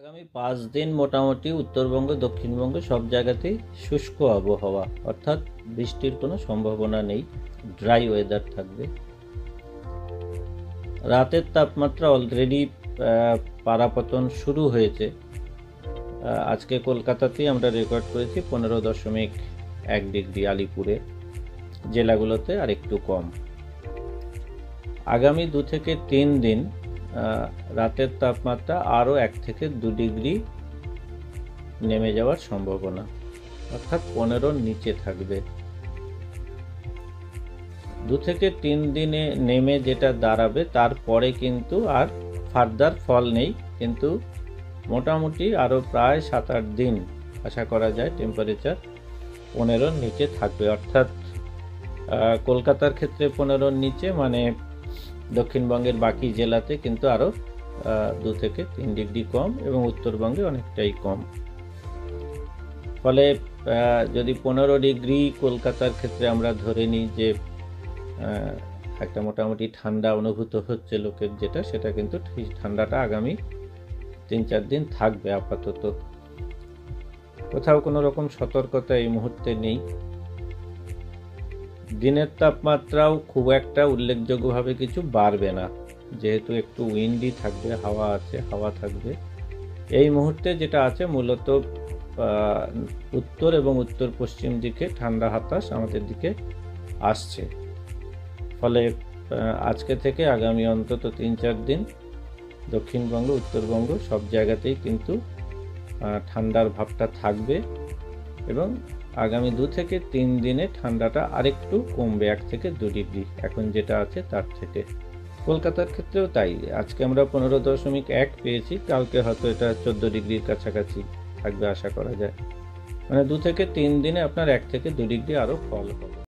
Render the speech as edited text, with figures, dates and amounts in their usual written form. आगामी 5 दिन मोटामुटी उत्तरबंग दक्षिणबंगे सब जैगाते शुष्क आबहावा अर्थात बिस्टिर कोनो सम्भावना नहीं ड्राई वेदार थाकबे। रातेर तापमात्रा अलरेडी पारापतन शुरू होयेछे। आज के कलकातातेई आमरा रेकर्ड करेछि 15.1 डिग्री, आलिपुरे जेलागुलोते आर एकटू कम। आगामी 2 থেকে 3 दिन রাতের তাপমাত্রা আরও 1 থেকে 2 ডিগ্রি নেমে যাওয়ার সম্ভাবনা অর্থাৎ 15 নিচে থাকবে। 2 থেকে 3 দিনে নেমে যেটা দাঁড়াবে তারপরে কিন্তু আর ফার্দার ফল নেই, কিন্তু মোটামুটি আরও প্রায় 7-8 দিন আশা করা যায় টেম্পারেচার 15 নিচে থাকবে। অর্থাৎ কলকাতার ক্ষেত্রে 15 নিচে মানে দক্ষিণবঙ্গের বাকি জেলাতে কিন্তু আরও 2 থেকে 3 ডিগ্রি কম এবং উত্তরবঙ্গে অনেকটাই কম। ফলে যদি 15 ডিগ্রি কলকাতার ক্ষেত্রে আমরা ধরে নিই যে একটা মোটামুটি ঠান্ডা অনুভূত হচ্ছে লোকের, যেটা সেটা কিন্তু ঠান্ডাটা আগামী 3-4 দিন থাকবে আপাতত। কোথাও কোনো রকম সতর্কতা এই মুহূর্তে নেই। দিনের তাপমাত্রাও খুব একটা উল্লেখযোগ্যভাবে কিছু বাড়বে না, যেহেতু একটু উইন্ডি থাকবে, হাওয়া আছে, হাওয়া থাকবে। এই মুহূর্তে যেটা আছে মূলত উত্তর এবং উত্তর পশ্চিম দিকে ঠান্ডা হাতাশ আমাদের দিকে আসছে। ফলে আজকে থেকে আগামী অন্তত 3-4 দিন দক্ষিণবঙ্গ উত্তরবঙ্গ সব জায়গাতেই কিন্তু ঠান্ডার ভাবটা থাকবে এবং আগামী 2 থেকে 3 দিনে ঠান্ডাটা আরেকটু কমবে 1 থেকে 2 ডিগ্রি এখন যেটা আছে তার থেকে। কলকাতার ক্ষেত্রেও তাই। আজকে আমরা 15.1 পেয়েছি, কালকে হয়তো এটা 14 ডিগ্রির কাছাকাছি থাকবে আশা করা যায়। মানে 2 থেকে 3 দিনে আপনার 1 থেকে 2 ডিগ্রি আরও ফল হবে।